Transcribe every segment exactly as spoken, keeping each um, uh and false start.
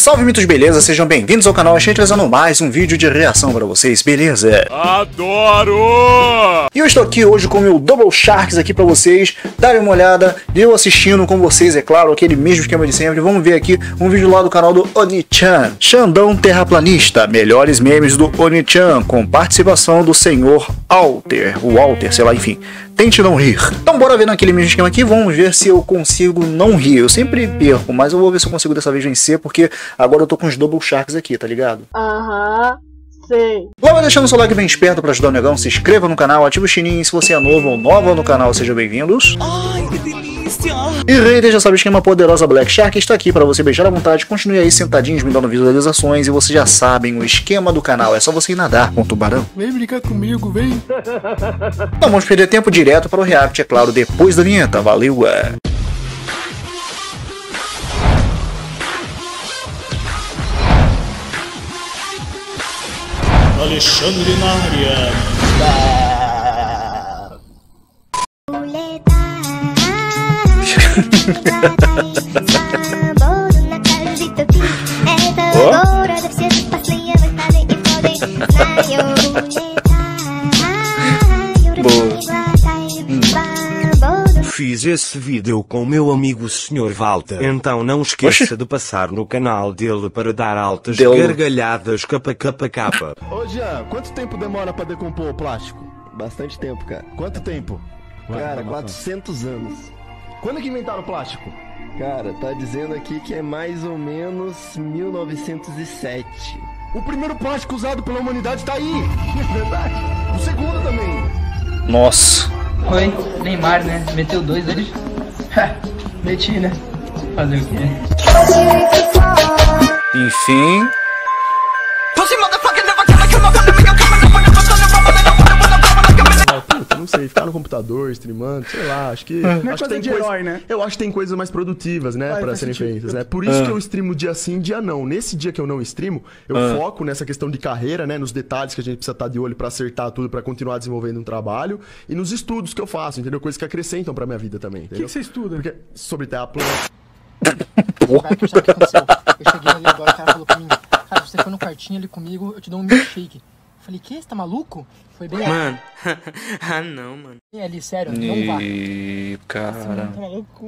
Salve mitos, beleza? Sejam bem-vindos ao canal, a gente trazendo mais um vídeo de reação pra vocês, beleza? Adoro! E eu estou aqui hoje com o meu Double Sharks aqui pra vocês darem uma olhada, eu assistindo com vocês, é claro, aquele mesmo esquema de sempre. Vamos ver aqui um vídeo lá do canal do Oni-chan, Xandão Terraplanista, melhores memes do Oni-chan, com participação do senhor Walter, o Walter, sei lá, enfim. Tente não rir. Então bora ver naquele mesmo esquema aqui, vamos ver se eu consigo não rir. Eu sempre perco, mas eu vou ver se eu consigo dessa vez vencer, porque agora eu tô com os Double Sharks aqui, tá ligado? Aham, uh-huh. Sim. Logo deixando o seu like bem esperto pra ajudar o negão, se inscreva no canal, ativa o sininho, se você é novo ou nova no canal, sejam bem-vindos. Ai, que delícia! E Rei, já sabe o esquema, poderosa Black Shark está aqui pra você beijar à vontade, continue aí sentadinhos, me dando visualizações, e vocês já sabem o esquema do canal, é só você ir nadar com o tubarão. Vem brincar comigo, vem! Não vamos perder tempo, direto para o react, é claro, depois da vinheta, valeu! Alexandre na área. Ah. Oh. Fiz esse vídeo com meu amigo senhor Walter, então não esqueça Oxi. de passar no canal dele para dar altas Deu. gargalhadas capa capa capa. Jean, quanto tempo demora pra decompor o plástico? Bastante tempo, cara. Quanto tempo? Cara, quatrocentos anos. Quando é que inventaram o plástico? Cara, tá dizendo aqui que é mais ou menos mil novecentos e sete. O primeiro plástico usado pela humanidade tá aí! É verdade! O segundo também! Nossa! Oi, Neymar, né? Meteu dois hoje? Ha! Meti, né? Fazer o quê? Enfim... Não sei, ficar no computador, streamando, sei lá, acho que... Não é coisa de herói, né? Eu acho que tem coisas mais produtivas, né, pra serem feitas, né? Por isso que eu streamo dia sim, dia não. Nesse dia que eu não streamo, eu foco nessa questão de carreira, né, nos detalhes que a gente precisa estar de olho pra acertar tudo, pra continuar desenvolvendo um trabalho, e nos estudos que eu faço, entendeu? Coisas que acrescentam pra minha vida também, entendeu? O que você estuda? Porque sobre terraplanista... Porra! Eu cheguei ali agora, o cara falou pra mim, cara, você foi no quartinho ali comigo, eu te dou um milkshake. Falei, que? Você tá maluco? Foi bem Mano, ah não, mano. E ali, sério, não vá. Ih, cara. Tá maluco?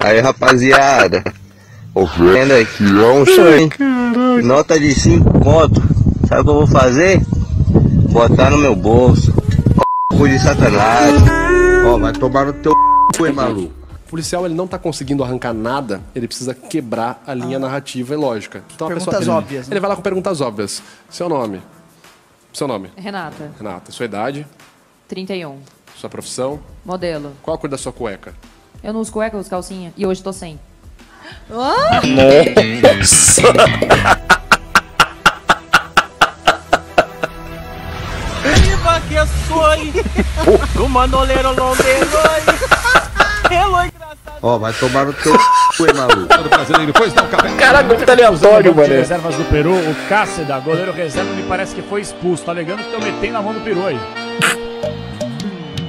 Aí, rapaziada. Tô vendo aqui, longe. Nota de cinco conto. Sabe o que eu vou fazer? Botar no meu bolso. Cu de satanás. Ó, vai tomar no teu cu, hein, maluco. O policial, ele não tá conseguindo arrancar nada, ele precisa quebrar a linha ah. narrativa e lógica. Então, perguntas a pessoa, ele, óbvias. Né? Ele vai lá com perguntas óbvias. Seu nome? Seu nome? Renata. Renata. Sua idade? trinta e um. Sua profissão? Modelo. Qual a cor da sua cueca? Eu não uso cueca, eu uso calcinha. E hoje tô sem. Oh! Nossa! Viva que soy! Tu manolero lombeiro! Ó, oh, vai tomar no teu c***, maluco. Cara, muito aleatório, mano. Reservas do Peru, o Cássio, da goleiro reserva, me parece que foi expulso. Tá alegando que eu metei na mão do Peru aí.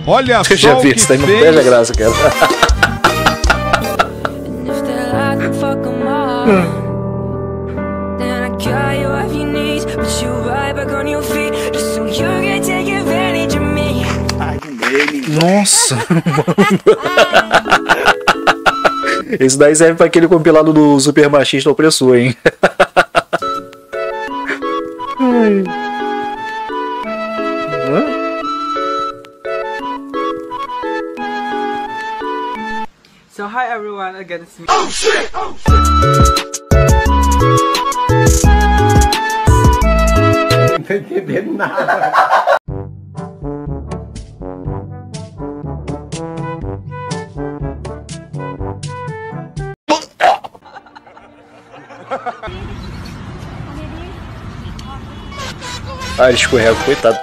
Olha só já vi, o que fez. Não perde a graça, cara. Nossa, mano. Esse daí serve pra aquele compilado do super machista opressor, hein? Ai. Hã? So hi everyone, again it's me. Oh shit! Oh shit! Não tô entendendo nada. Ah, ele escorrega, coitado.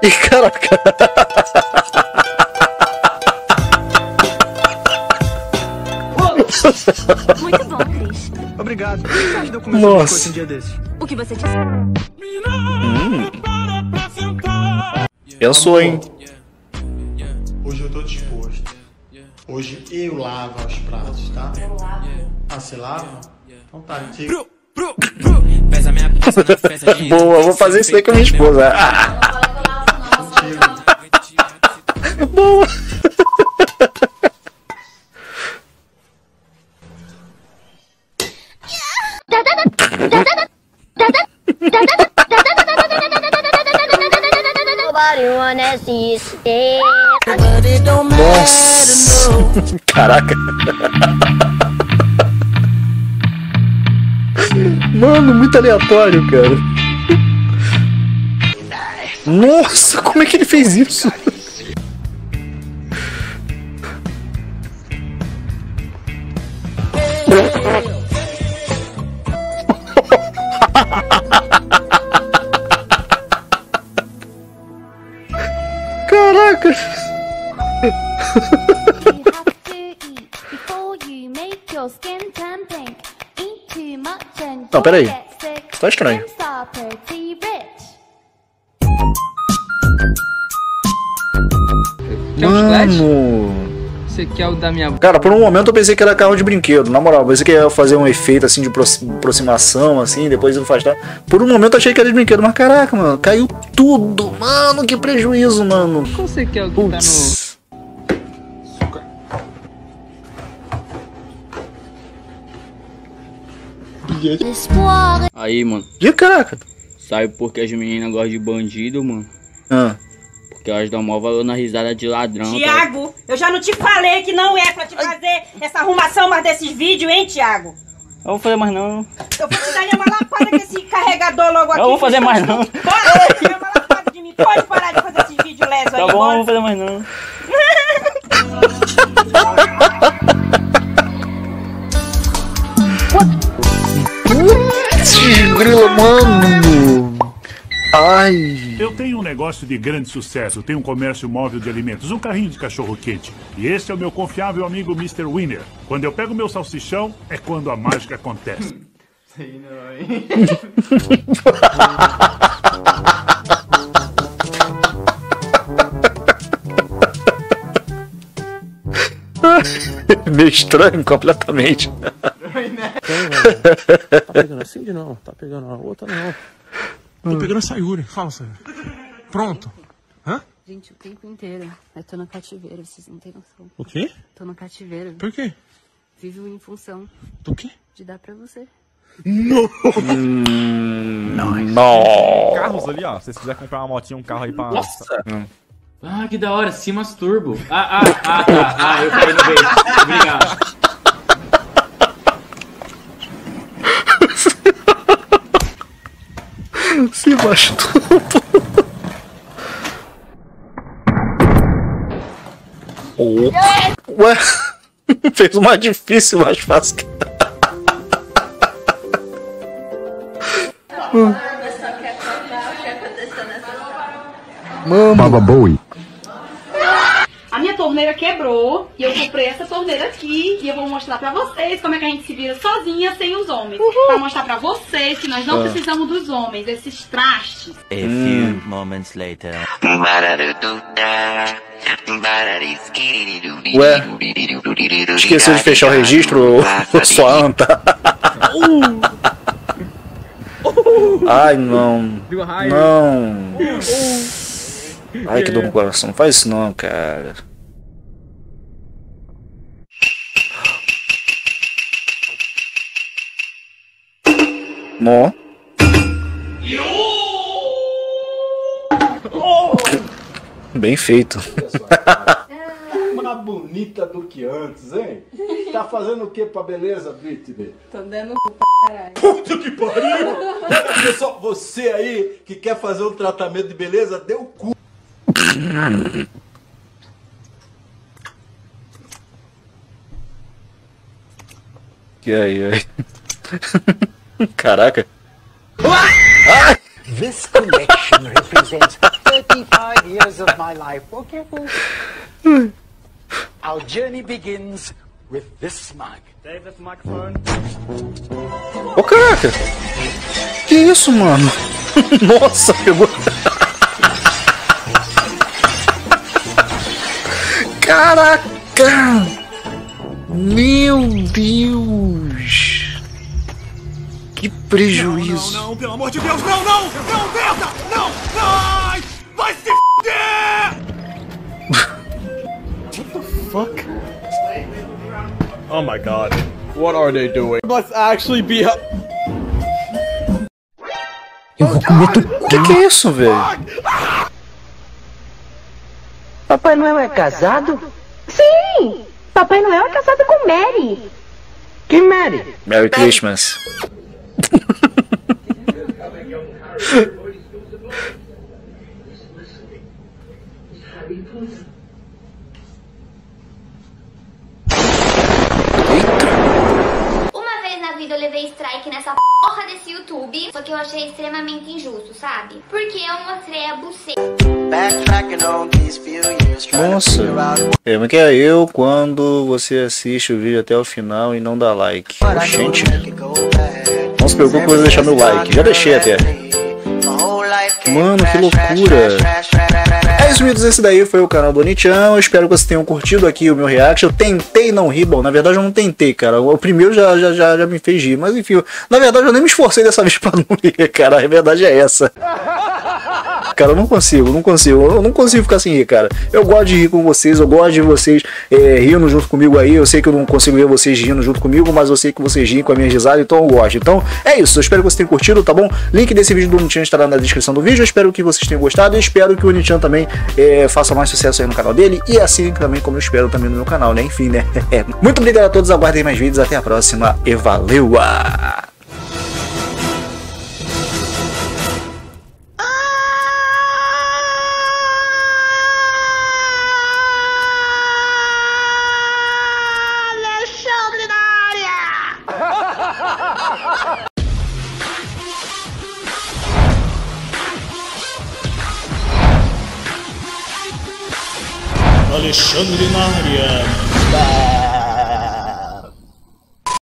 Ih, caraca. Muito bom, Cris. Obrigado. Nossa. Um dia desse. O que você disse? Hum. Eu sou, hein? Hoje eu tô disposto. Hoje eu lavo os pratos, tá? Eu lavo. Ah, você lava? Então tá, antigo. Boa, eu vou fazer isso aí com a minha esposa. Boa. Nossa, caraca. Mano, muito aleatório, cara. Nossa, como é que ele fez isso? Caraca. Não, peraí. Tá estranho. Quer um splash? Você quer o da minha... Cara, por um momento eu pensei que era carro de brinquedo. Na moral, você quer fazer um efeito assim de aproximação, assim, depois não faz nada. Por um momento eu achei que era de brinquedo, mas caraca, mano, caiu tudo. Mano, que prejuízo, mano. Qual você quer o que tá no... Aí, mano. Que caraca? Sabe porque as meninas gostam de bandido, mano? Ah. Porque elas dão maior valor na risada de ladrão. Tiago, pra... eu já não te falei que não é pra te fazer essa arrumação mais desses vídeos, hein, Tiago? Eu vou fazer mais não. Eu vou te dar uma lapada com esse carregador logo aqui. Eu vou fazer mais não. Pode dar uma lapada de mim. Pode parar de fazer esses vídeos lesos aí. Tá bom, eu vou fazer mais não. Grilo, mano. Ai. Eu tenho um negócio de grande sucesso. Tenho um comércio móvel de alimentos, um carrinho de cachorro quente. E esse é o meu confiável amigo mister Wiener. Quando eu pego meu salsichão, é quando a mágica acontece. Sei não, hein? Meio estranho completamente. Tá pegando a Cindy não, tá pegando a outra não. Tô pegando a Sayuri, fala Sayuri. Pronto. Hã? Gente, o tempo inteiro. Eu tô no cativeiro, vocês não tem noção. O quê? Tô no cativeiro. Por quê? Vivo em função. Do quê? De dar pra você. Não! Não! Carros ali, ó. Se vocês quiserem comprar uma motinha, um carro aí pra... Nossa! Hum. Ah, que da hora, se masturbo. Ah, ah, ah, ah, ah, eu caí no beijo. Obrigado. Se masturbo. Oh. Ué, fez o mais difícil, mais fácil. Mama. Baba Bowie. A minha torneira quebrou e eu comprei essa torneira aqui e eu vou mostrar pra vocês como é que a gente se vira sozinha sem os homens. Uhum. Pra mostrar pra vocês que nós não ah. precisamos dos homens, desses trastes. A few moments later. Ué, esqueceu de fechar o registro, sua anta. Ai, não. Não. Ai, que dor no coração, não faz isso não, cara. Mó. Bem feito. Mais bonita do que antes, hein? Tá fazendo o que pra beleza, Britney? Tô dando cu pra caralho. Puta que pariu! Pessoal, você aí que quer fazer um tratamento de beleza, dê o cu. Que aí, aí. Caraca. Ai! This collection represents thirty-five years of my life. Okay, cool. Our journey begins with this mug. David, microphone. Ô, caraca! Que isso, mano? Nossa, pegou. Caraca! Meu Deus! Que prejuízo! Não, não, não, pelo amor de Deus, não, não! Não, merda! Não! Ai! Vai se f***! What the fuck? Oh my god. What are they doing? Must actually be... Eu vou comer tu... O que, que é isso, velho? Papai Noel é casado? Sim! Papai Noel é casado com Mary. Quem Mary? Merry Christmas. Uma vez na vida eu levei strike nessa p... desse YouTube, só que eu achei extremamente injusto, sabe? Porque eu mostrei a buceta. Nossa, eu que é eu quando você assiste o vídeo até o final e não dá like. Gente, não se preocupe com deixar meu like, já deixei até. Mano, que loucura. É isso, amigos, esse daí foi o canal do Oni-chan. Eu espero que vocês tenham curtido aqui o meu react. Eu tentei não rir, bom, na verdade eu não tentei, cara. O primeiro já, já, já, já me fez rir, mas enfim, na verdade eu nem me esforcei dessa vez pra não rir, cara. A verdade é essa. Cara, eu não consigo, não consigo, eu não consigo ficar sem rir, cara. Eu gosto de rir com vocês, eu gosto de vocês é, rindo junto comigo aí. Eu sei que eu não consigo ver vocês rindo junto comigo, mas eu sei que vocês riem com a minha risada, então eu gosto. Então é isso, eu espero que vocês tenham curtido, tá bom? Link desse vídeo do Nichan estará na descrição do vídeo. Eu espero que vocês tenham gostado e espero que o Nichan também é, faça mais sucesso aí no canal dele. E assim também como eu espero também no meu canal, né? Enfim, né? Muito obrigado a todos, aguardem mais vídeos, até a próxima e valeu! Alexandre na área.